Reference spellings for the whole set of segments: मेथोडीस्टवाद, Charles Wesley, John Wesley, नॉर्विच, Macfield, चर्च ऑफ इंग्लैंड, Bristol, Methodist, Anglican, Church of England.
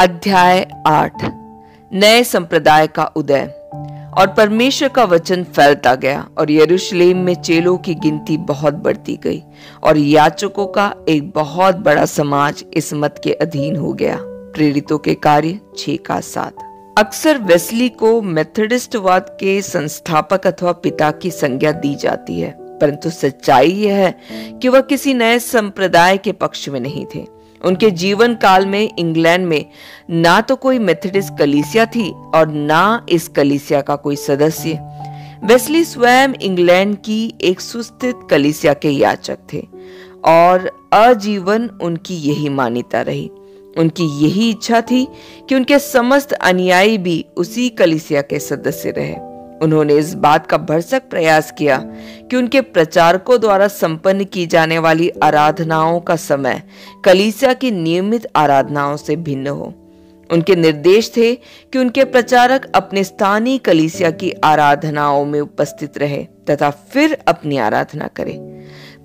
अध्याय 8 नए संप्रदाय का उदय। और परमेश्वर का वचन फैलता गया और यरूशलेम में चेलों की गिनती बहुत बढ़ती गई और याचकों का एक बहुत बड़ा समाज इस मत के अधीन हो गया। प्रेरितों के कार्य 6:7। अक्सर वेस्ली को मेथोडीस्टवाद के संस्थापक अथवा पिता की संज्ञा दी जाती है, परंतु सच्चाई यह है कि वह किसी नए संप्रदाय के पक्ष में नहीं थे। उनके जीवन काल में इंग्लैंड में ना तो कोई मेथोडिस्ट कलीसिया थी और ना इस कलीसिया का कोई सदस्य। वेस्ली स्वयं इंग्लैंड की एक सुस्थित कलीसिया के याचक थे और आजीवन उनकी यही मान्यता रही। उनकी यही इच्छा थी कि उनके समस्त अनुयायी भी उसी कलीसिया के सदस्य रहे। उन्होंने इस बात का भरसक प्रयास किया कि उनके प्रचारकों द्वारा संपन्न की जाने वाली आराधनाओं का समय कलीसिया की नियमित आराधनाओं से भिन्न हो। उनके निर्देश थे कि उनके प्रचारक अपने स्थानीय कलीसिया की आराधनाओं में उपस्थित रहे तथा फिर अपनी आराधना करें।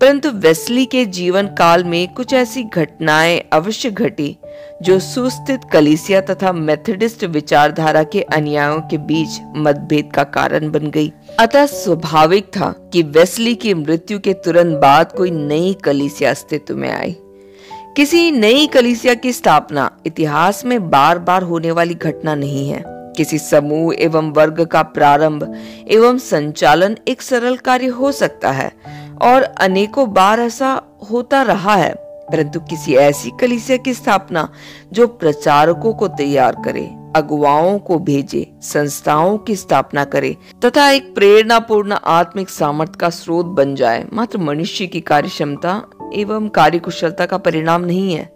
परंतु वेस्ली के जीवन काल में कुछ ऐसी घटनाएं अवश्य घटी जो सुस्थित कलीसिया तथा मेथोडिस्ट विचारधारा के अनुयायियों के बीच मतभेद का कारण बन गई। अतः स्वाभाविक था कि वेस्ली की मृत्यु के तुरंत बाद कोई नई कलीसिया अस्तित्व में आई। किसी नई कलीसिया की स्थापना इतिहास में बार बार होने वाली घटना नहीं है। किसी समूह एवं वर्ग का प्रारंभ एवं संचालन एक सरल कार्य हो सकता है और अनेकों बार ऐसा होता रहा है, परंतु किसी ऐसी कलीसिया की स्थापना जो प्रचारकों को तैयार करे, अगुवाओं को भेजे, संस्थाओं की स्थापना करे तथा एक प्रेरणापूर्ण आत्मिक सामर्थ्य का स्रोत बन जाए, मात्र मनुष्य की कार्यक्षमता एवं कार्यकुशलता का परिणाम नहीं है।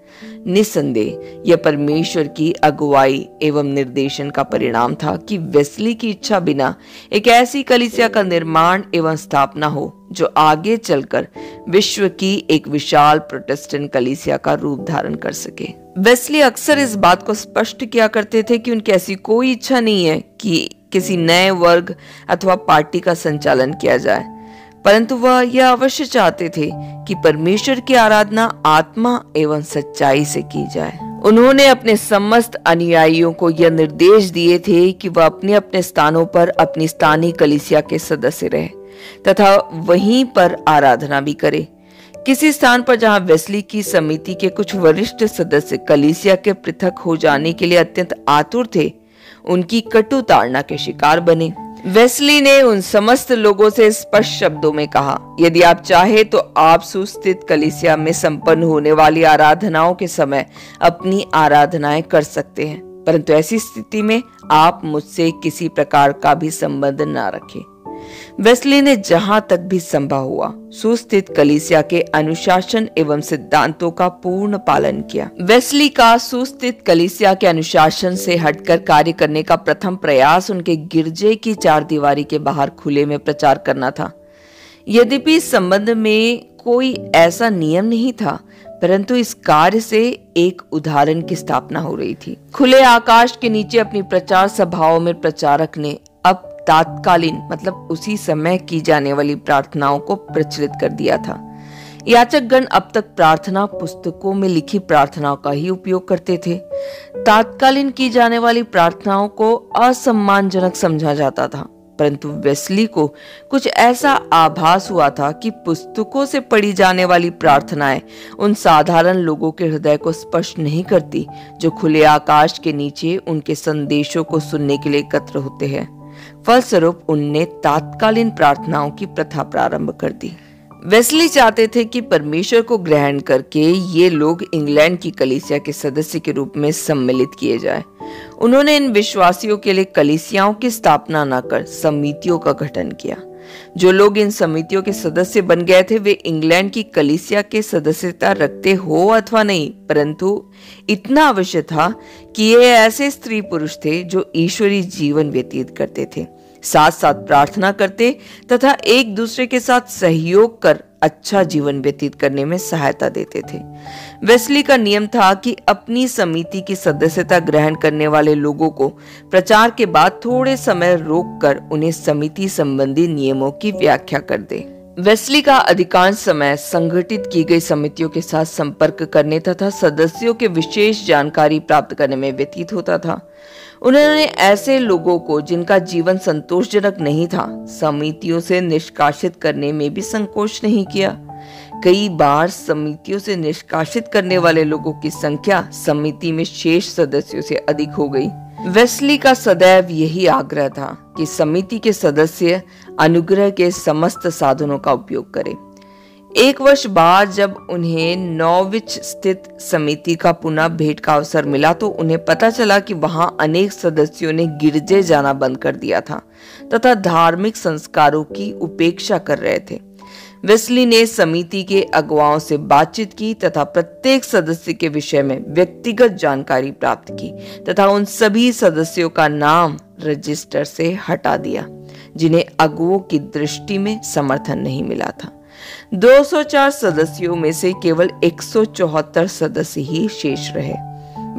निसंदेह यह परमेश्वर की अगुवाई एवं निर्देशन का परिणाम था कि वेस्ली की इच्छा बिना एक ऐसी कलीसिया का निर्माण एवं स्थापना हो जो आगे चलकर विश्व की एक विशाल प्रोटेस्टेंट कलीसिया का रूप धारण कर सके। वेस्ली अक्सर इस बात को स्पष्ट किया करते थे कि उनकी ऐसी कोई इच्छा नहीं है कि किसी नए वर्ग अथवा पार्टी का संचालन किया जाए, परंतु वह यह अवश्य चाहते थे कि परमेश्वर की आराधना आत्मा एवं सच्चाई से की जाए। उन्होंने अपने समस्त अनुयायियों को यह निर्देश दिए थे कि वह अपने अपने स्थानों पर अपनी स्थानीय कलीसिया के सदस्य रहे तथा वहीं पर आराधना भी करे। किसी स्थान पर जहां वेस्ली की समिति के कुछ वरिष्ठ सदस्य कलीसिया के पृथक हो जाने के लिए अत्यंत आतुर थे, उनकी कटु ताड़ना के शिकार बने। वेस्ली ने उन समस्त लोगों से स्पष्ट शब्दों में कहा, यदि आप चाहे तो आप सुस्थित कलीसिया में संपन्न होने वाली आराधनाओं के समय अपनी आराधनाएं कर सकते हैं, परंतु ऐसी स्थिति में आप मुझसे किसी प्रकार का भी संबंध ना रखें। वेस्ली ने जहां तक भी संभव हुआ सुस्थित कलीसिया के अनुशासन एवं सिद्धांतों का पूर्ण पालन किया। वेस्ली का सुस्थित कलीसिया के अनुशासन से हटकर कार्य करने का प्रथम प्रयास उनके गिरजे की चार दीवारी के बाहर खुले में प्रचार करना था। यद्यपि इस संबंध में कोई ऐसा नियम नहीं था, परंतु इस कार्य से एक उदाहरण की स्थापना हो रही थी। खुले आकाश के नीचे अपनी प्रचार सभाओं में प्रचारक ने अब तात्कालीन मतलब उसी समय की जाने वाली प्रार्थनाओं को प्रचलित कर दिया था। याचकगण अब तक प्रार्थना पुस्तकों में लिखी प्रार्थनाओं का ही उपयोग करते थे। तात्कालीन की जाने वाली प्रार्थनाओं को असम्मानजनक समझा जाता था, परंतु वेस्ली को कुछ ऐसा आभास हुआ था कि पुस्तकों से पढ़ी जाने वाली प्रार्थनाएं उन साधारण लोगों के हृदय को स्पर्श नहीं करती जो खुले आकाश के नीचे उनके संदेशों को सुनने के लिए एकत्र होते हैं। फलस्वरूप उनने तात्कालीन प्रार्थनाओं की प्रथा प्रारंभ कर दी। वेस्ली चाहते थे कि परमेश्वर को ग्रहण करके ये लोग इंग्लैंड की कलीसिया के सदस्य के रूप में सम्मिलित किए जाए। उन्होंने इन विश्वासियों के लिए कलीसियाओं की स्थापना न कर समितियों का गठन किया। जो लोग इन समितियों के सदस्य बन गए थे वे इंग्लैंड की कलीसिया के सदस्यता रखते हो अथवा नहीं, परंतु इतना अवश्य था कि ये ऐसे स्त्री पुरुष थे जो ईश्वरी जीवन व्यतीत करते थे, साथ साथ प्रार्थना करते तथा एक दूसरे के साथ सहयोग कर अच्छा जीवन व्यतीत करने में सहायता देते थे। वेस्ली का नियम था कि अपनी समिति की सदस्यता ग्रहण करने वाले लोगों को प्रचार के बाद थोड़े समय रोककर उन्हें समिति संबंधी नियमों की व्याख्या कर दे। वेस्ली का अधिकांश समय संगठित की गई समितियों के साथ संपर्क करने तथा सदस्यों के विशेष जानकारी प्राप्त करने में व्यतीत होता था। उन्होंने ऐसे लोगों को जिनका जीवन संतोषजनक नहीं था समितियों से निष्कासित करने में भी संकोच नहीं किया। कई बार समितियों से निष्कासित करने वाले लोगों की संख्या समिति में शेष सदस्यों से अधिक हो गई। वेस्ली का सदैव यही आग्रह था कि समिति के सदस्य अनुग्रह के समस्त साधनों का उपयोग करें। एक वर्ष बाद जब उन्हें नॉर्विच स्थित समिति का पुनः भेंट का अवसर मिला तो उन्हें पता चला कि वहां अनेक सदस्यों ने गिरजे जाना बंद कर दिया था तथा धार्मिक संस्कारों की उपेक्षा कर रहे थे। वेस्ली ने समिति के अगुवाओं से बातचीत की तथा प्रत्येक सदस्य के विषय में व्यक्तिगत जानकारी प्राप्त की तथा उन सभी सदस्यों का नाम रजिस्टर से हटा दिया जिन्हें अगुवों की दृष्टि में समर्थन नहीं मिला था। 204 सदस्यों में से केवल 174 सदस्य ही शेष रहे।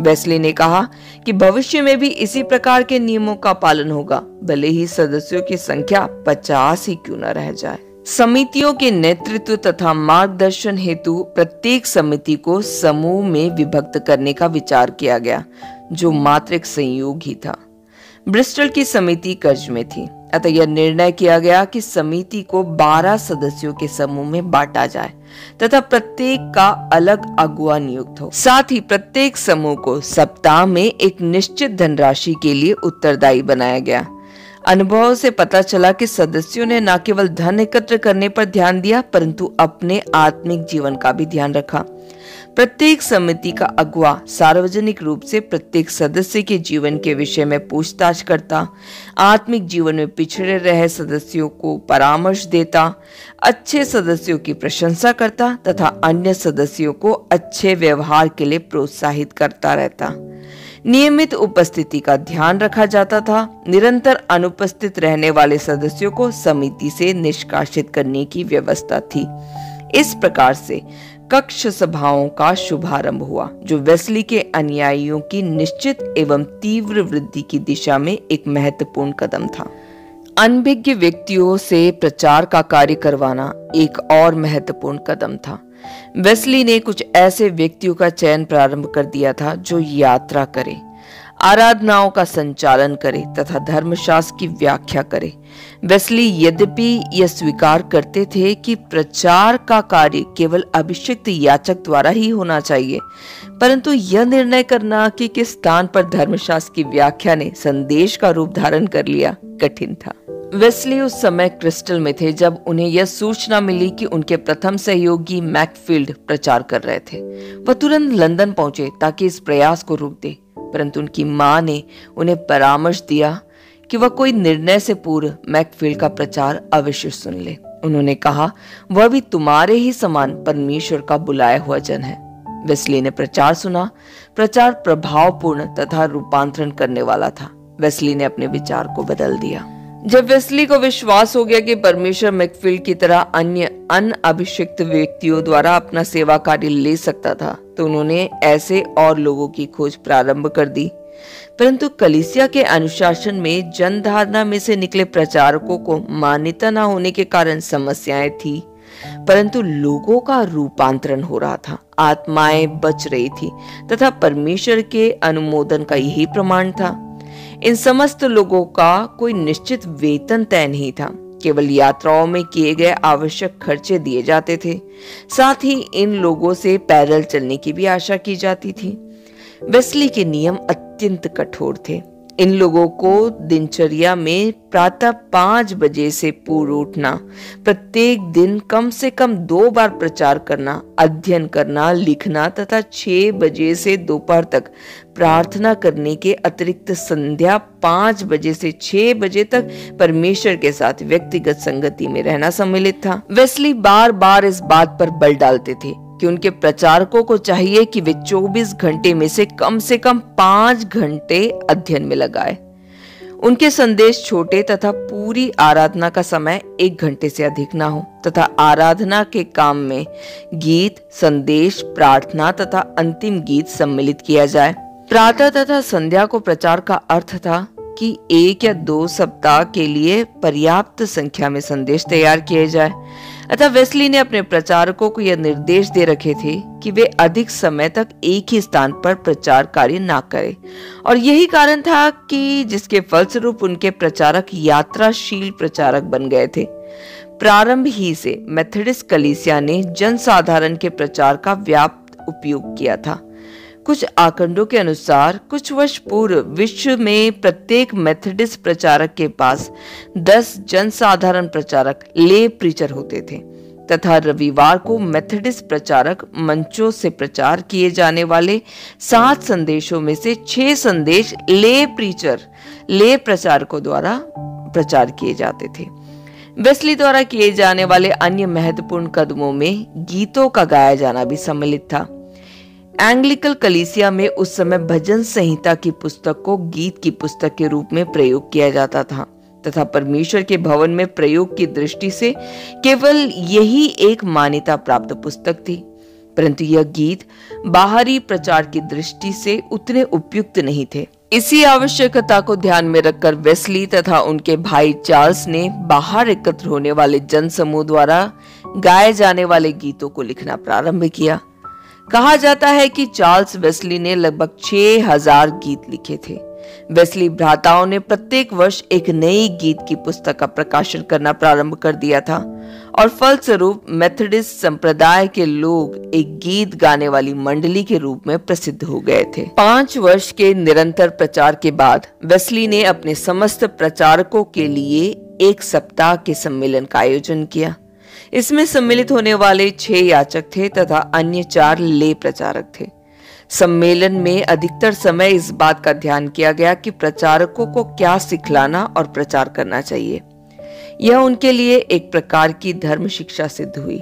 वेस्ली ने कहा कि भविष्य में भी इसी प्रकार के नियमों का पालन होगा, भले ही सदस्यों की संख्या 50 ही क्यों न रह जाए। समितियों के नेतृत्व तथा मार्गदर्शन हेतु प्रत्येक समिति को समूह में विभक्त करने का विचार किया गया, जो मात्र एक संयोग ही था। ब्रिस्टल की समिति कर्ज में थी, अतः यह निर्णय किया गया कि समिति को 12 सदस्यों के समूह में बांटा जाए तथा प्रत्येक का अलग अगुवा नियुक्त हो। साथ ही प्रत्येक समूह को सप्ताह में एक निश्चित धनराशि के लिए उत्तरदायी बनाया गया। अनुभव से पता चला कि सदस्यों ने न केवल धन एकत्र करने पर ध्यान दिया परंतु अपने आत्मिक जीवन का भी ध्यान रखा। प्रत्येक समिति का अगुवा सार्वजनिक रूप से प्रत्येक सदस्य के जीवन के विषय में पूछताछ करता, आत्मिक जीवन में पिछड़े रहे सदस्यों को परामर्श देता, अच्छे सदस्यों की प्रशंसा करता तथा अन्य सदस्यों को अच्छे व्यवहार के लिए प्रोत्साहित करता रहता। नियमित उपस्थिति का ध्यान रखा जाता था। निरंतर अनुपस्थित रहने वाले सदस्यों को समिति से निष्कासित करने की व्यवस्था थी। इस प्रकार से कक्ष सभाओं का शुभारंभ हुआ, जो वेस्ली के अनुयायियों की निश्चित एवं तीव्र वृद्धि की दिशा में एक महत्वपूर्ण कदम था। अनभिज्ञ व्यक्तियों से प्रचार का कार्य करवाना एक और महत्वपूर्ण कदम था। वेस्ली ने कुछ ऐसे व्यक्तियों का चयन प्रारंभ कर दिया था जो यात्रा करे, आराधनाओं का संचालन करे तथा धर्मशास्त्र की व्याख्या करे। वेस्ली यद्यपि यह स्वीकार करते थे कि प्रचार का कार्य केवल अभिषिक्त याचक द्वारा ही होना चाहिए, परंतु यह निर्णय करना कि किस स्थान पर धर्मशास्त्र की व्याख्या ने संदेश का रूप धारण कर लिया कठिन था। वेस्ली उस समय क्रिस्टल में थे जब उन्हें यह सूचना मिली कि उनके प्रथम सहयोगी मैकफील्ड प्रचार कर रहे थे। वह तुरंत लंदन पहुंचे ताकि इस प्रयास को रोक दे, परंतु उनकी मां ने उन्हें परामर्श दिया कि वह कोई निर्णय से पूर्व मैकफील्ड का प्रचार अवश्य सुन ले। उन्होंने कहा, वह भी तुम्हारे ही समान परमेश्वर का बुलाया हुआ जन है। वेस्ली ने प्रचार सुना। प्रचार प्रभावपूर्ण तथा रूपांतरण करने वाला था। वेस्ली ने अपने विचार को बदल दिया। जब वेस्ली को विश्वास हो गया कि परमेश्वर मैकफील्ड की तरह अन्य अनअभिषिक्त व्यक्तियों द्वारा अपना सेवा कार्य ले सकता था, तो उन्होंने ऐसे और लोगों की खोज प्रारंभ कर दी। परंतु कलीसिया के अनुशासन में जनधारणा में से निकले प्रचारकों को मान्यता न होने के कारण समस्याएं थी, परंतु लोगों का रूपांतरण हो रहा था, आत्माएं बच रही थी तथा परमेश्वर के अनुमोदन का यही प्रमाण था। इन समस्त लोगों का कोई निश्चित वेतन तय नहीं था, केवल यात्राओं में किए गए आवश्यक खर्चे दिए जाते थे। साथ ही इन लोगों से पैदल चलने की भी आशा की जाती थी। वेस्ली के नियम अत्यंत कठोर थे। इन लोगों को दिनचर्या में प्रातः 5 बजे से पूर्व उठना, प्रत्येक दिन कम से कम 2 बार प्रचार करना, अध्ययन करना, लिखना तथा 6 बजे से दोपहर तक प्रार्थना करने के अतिरिक्त संध्या 5 बजे से 6 बजे तक परमेश्वर के साथ व्यक्तिगत संगति में रहना सम्मिलित था। वेस्ली बार बार इस बात पर बल डालते थे कि उनके प्रचारकों को चाहिए कि वे 24 घंटे में से कम 5 घंटे अध्ययन में लगाए। उनके संदेश छोटे तथा पूरी आराधना का समय 1 घंटे से अधिक ना हो तथा आराधना के काम में गीत, संदेश, प्रार्थना तथा अंतिम गीत सम्मिलित किया जाए। प्रातः तथा संध्या को प्रचार का अर्थ था कि 1 या 2 सप्ताह के लिए पर्याप्त संख्या में संदेश तैयार किए जाए। अतः वेस्ली ने अपने प्रचारकों को यह निर्देश दे रखे थे कि वे अधिक समय तक एक ही स्थान पर प्रचार कार्य ना करें, और यही कारण था कि जिसके फलस्वरूप उनके प्रचारक यात्राशील प्रचारक बन गए थे। प्रारंभ ही से मेथोडिस्ट कलीसिया ने जनसाधारण के प्रचार का व्यापक उपयोग किया था। कुछ आंकड़ों के अनुसार कुछ वर्ष पूर्व विश्व में प्रत्येक मेथोडिस्ट प्रचारक के पास 10 जनसाधारण प्रचारक ले प्रीचर होते थे तथा रविवार को मेथोडिस्ट प्रचारक मंचों से प्रचार किए जाने वाले 7 संदेशों में से 6 संदेश ले प्रचारकों द्वारा प्रचार किए जाते थे। वेस्ली द्वारा किए जाने वाले अन्य महत्वपूर्ण कदमों में गीतों का गाया जाना भी सम्मिलित था। एंग्लिकल कलीसिया में उस समय भजन संहिता की पुस्तक को गीत की पुस्तक के रूप में प्रयोग किया जाता था तथा परमेश्वर के भवन में प्रयोग की दृष्टि से केवल यही एक मान्यता प्राप्त पुस्तक थी, परंतु यह गीत बाहरी प्रचार की दृष्टि से उतने उपयुक्त नहीं थे। इसी आवश्यकता को ध्यान में रखकर वेस्ली तथा उनके भाई चार्ल्स ने बाहर एकत्र होने वाले जनसमूह द्वारा गाए जाने वाले गीतों को लिखना प्रारंभ किया। कहा जाता है कि चार्ल्स वेस्ली ने लगभग 6000 गीत लिखे थे। वेस्ली भ्राताओं ने प्रत्येक वर्ष एक नई गीत की पुस्तक का प्रकाशन करना प्रारंभ कर दिया था और फलस्वरूप मेथोडिस्ट संप्रदाय के लोग एक गीत गाने वाली मंडली के रूप में प्रसिद्ध हो गए थे। 5 वर्ष के निरंतर प्रचार के बाद वेस्ली ने अपने समस्त प्रचारकों के लिए एक सप्ताह के सम्मेलन का आयोजन किया। इसमें सम्मिलित होने वाले 6 याचक थे तथा अन्य 4 ले प्रचारक थे। सम्मेलन में अधिकतर समय इस बात का ध्यान किया गया कि प्रचारकों को क्या सिखलाना और प्रचार करना चाहिए। यह उनके लिए एक प्रकार की धर्म शिक्षा सिद्ध हुई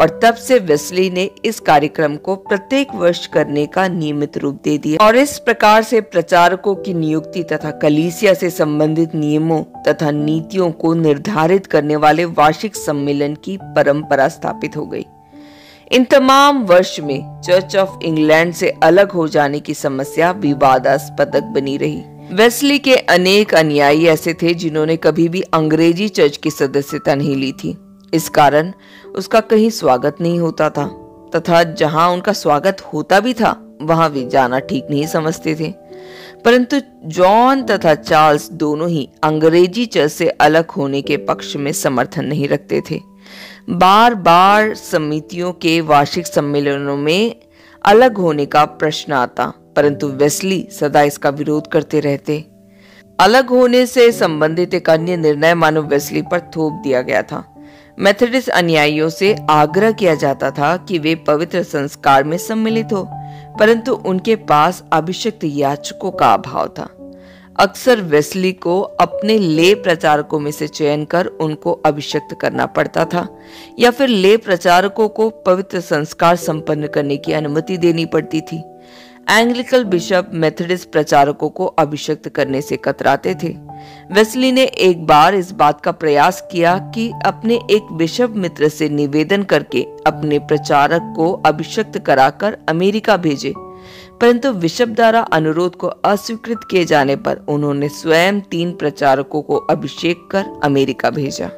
और तब से वेस्ली ने इस कार्यक्रम को प्रत्येक वर्ष करने का नियमित रूप दे दिया और इस प्रकार से प्रचारकों की नियुक्ति तथा कलीसिया से संबंधित नियमों तथा नीतियों को निर्धारित करने वाले वार्षिक सम्मेलन की परंपरा स्थापित हो गई। इन तमाम वर्ष में चर्च ऑफ इंग्लैंड से अलग हो जाने की समस्या विवादास्पद बनी रही। वेस्ली के अनेक अनुयायी ऐसे थे जिन्होंने कभी भी अंग्रेजी चर्च की सदस्यता नहीं ली थी। इस कारण उसका कहीं स्वागत नहीं होता था तथा जहां उनका स्वागत होता भी था वहां वे जाना ठीक नहीं समझते थे। परंतु जॉन तथा चार्ल्स दोनों ही अंग्रेजी चर्च से अलग होने के पक्ष में समर्थन नहीं रखते थे। बार बार समितियों के वार्षिक सम्मेलनों में अलग होने का प्रश्न आता, परंतु वेस्ली सदा इसका विरोध करते रहते। अलग होने से संबंधित एक अन्य निर्णय मानव वेस्ली पर थोप दिया गया था। मेथोडिस्ट अनुयायियों से आग्रह किया जाता था कि वे पवित्र संस्कार में सम्मिलित हो, परंतु उनके पास अभिषिक्त याचकों का अभाव था। अक्सर वेस्ली को अपने ले प्रचारकों में से चयन कर उनको अभिषिक्त करना पड़ता था या फिर ले प्रचारकों को पवित्र संस्कार संपन्न करने की अनुमति देनी पड़ती थी। एंग्लिकल बिशप मेथोडिस्ट प्रचारकों को अभिषिक्त करने से कतराते थे। वेस्ली ने एक बार इस बात का प्रयास किया कि अपने एक बिशप मित्र से निवेदन करके अपने प्रचारक को अभिषिक्त कराकर अमेरिका भेजे, परंतु बिशप द्वारा अनुरोध को अस्वीकृत किए जाने पर उन्होंने स्वयं 3 प्रचारकों को अभिषेक कर अमेरिका भेजा।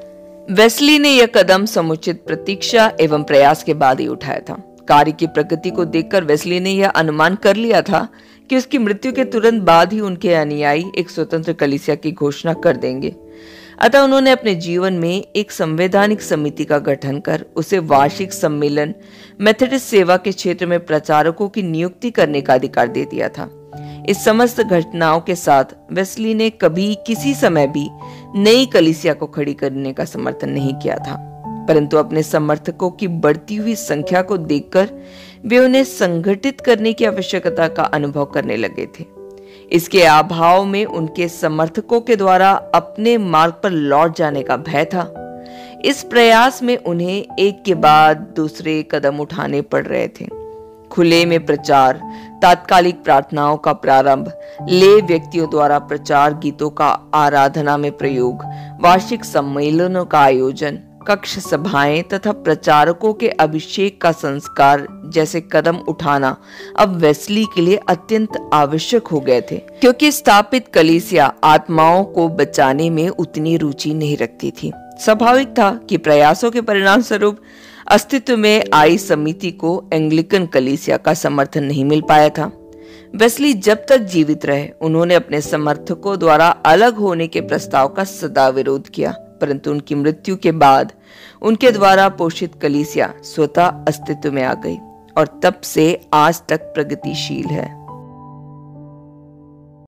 वेस्ली ने यह कदम समुचित प्रतीक्षा एवं प्रयास के बाद ही उठाया था। कार्य की प्रगति को देखकर वेस्ली ने यह अनुमान कर लिया था कि उसकी मृत्यु के तुरंत बाद ही उनके अनुयायी एक स्वतंत्र कलीसिया की घोषणा कर देंगे, अतः उन्होंने अपने जीवन में एक संवैधानिक समिति का गठन कर उसे वार्षिक सम्मेलन, मेथोडिस्ट सेवा के क्षेत्र में प्रचारकों की नियुक्ति करने का अधिकार दे दिया था। इस समस्त घटनाओं के साथ वेस्ली ने कभी किसी समय भी नई कलीसिया को खड़ी करने का समर्थन नहीं किया था, परंतु अपने समर्थकों की बढ़ती हुई संख्या को देखकर वे उन्हें संगठित करने की आवश्यकता का अनुभव करने लगे थे। इसके अभाव में उनके समर्थकों के द्वारा अपने मार्ग पर लौट जाने का भय था। इस प्रयास में उन्हें एक के बाद दूसरे कदम उठाने पड़ रहे थे। खुले में प्रचार, तात्कालिक प्रार्थनाओं का प्रारंभ, ले व्यक्तियों द्वारा प्रचार गीतों का आराधना में प्रयोग, वार्षिक सम्मेलनों का आयोजन, कक्ष सभाएं तथा प्रचारकों के अभिषेक का संस्कार जैसे कदम उठाना अब वेस्ली के लिए अत्यंत आवश्यक हो गए थे, क्योंकि स्थापित कलीसिया आत्माओं को बचाने में उतनी रुचि नहीं रखती थी। स्वाभाविक था कि प्रयासों के परिणाम स्वरूप अस्तित्व में आई समिति को एंग्लिकन कलीसिया का समर्थन नहीं मिल पाया था। वेस्ली जब तक जीवित रहे उन्होंने अपने समर्थकों द्वारा अलग होने के प्रस्ताव का सदा विरोध किया, परंतु उनकी मृत्यु के बाद उनके द्वारा पोषित कलीसिया स्वतः अस्तित्व में आ गई और तब से आज तक प्रगतिशील है।